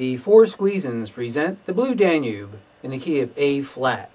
The Four Squeezins present the Blue Danube in the key of A flat.